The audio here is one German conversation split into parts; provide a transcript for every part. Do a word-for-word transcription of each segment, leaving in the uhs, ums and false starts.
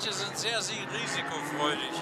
manche sind sehr risikofreudig.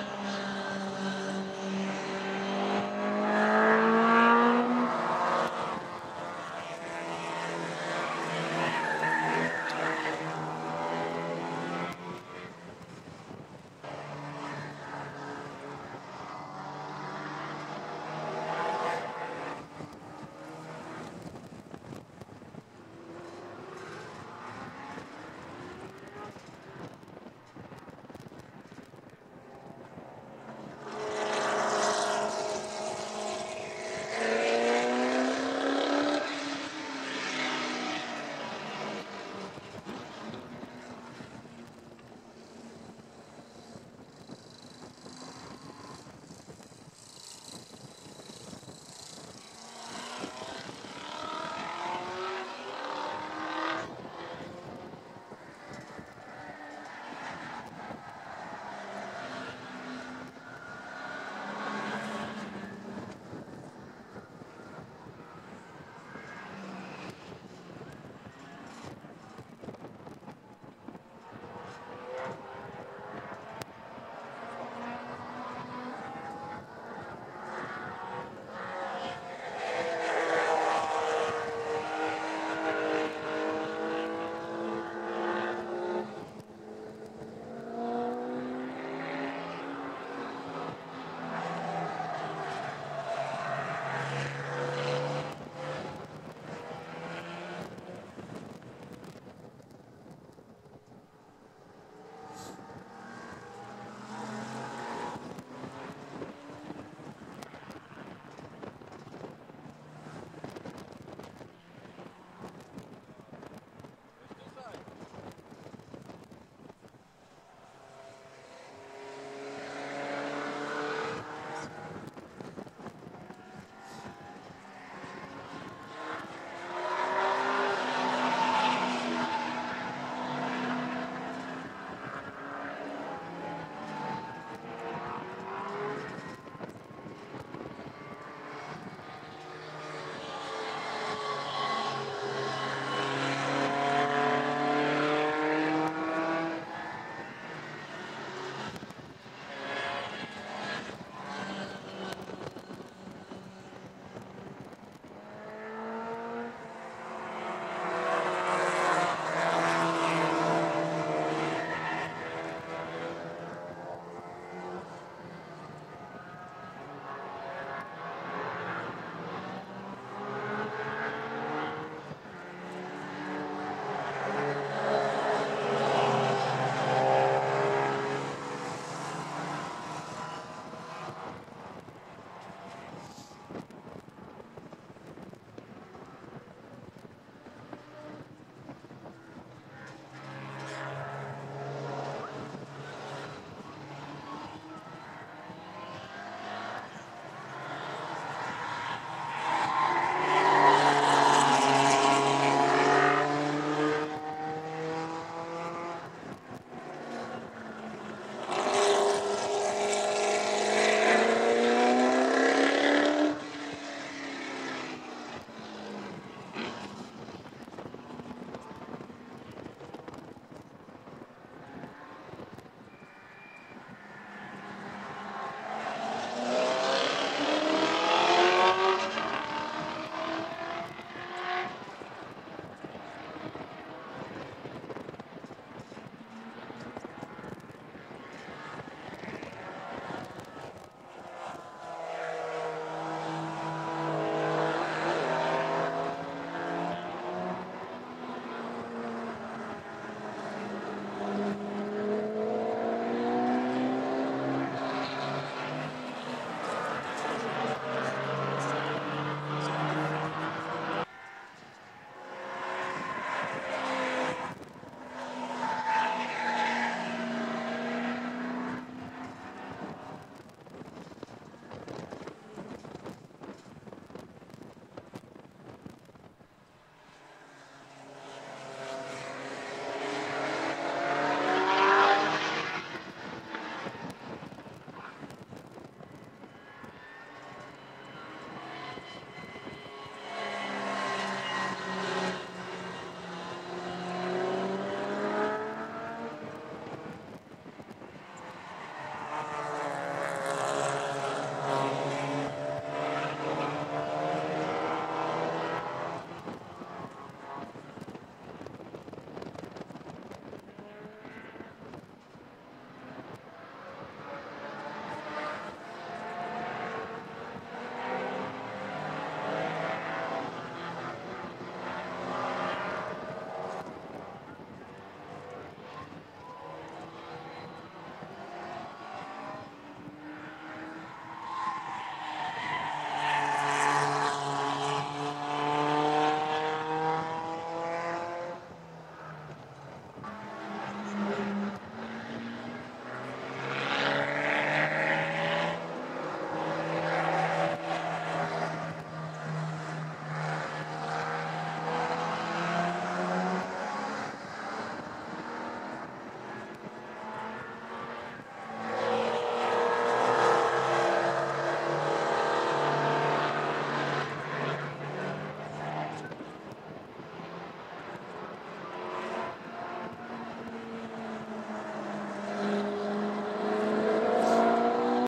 Thank you.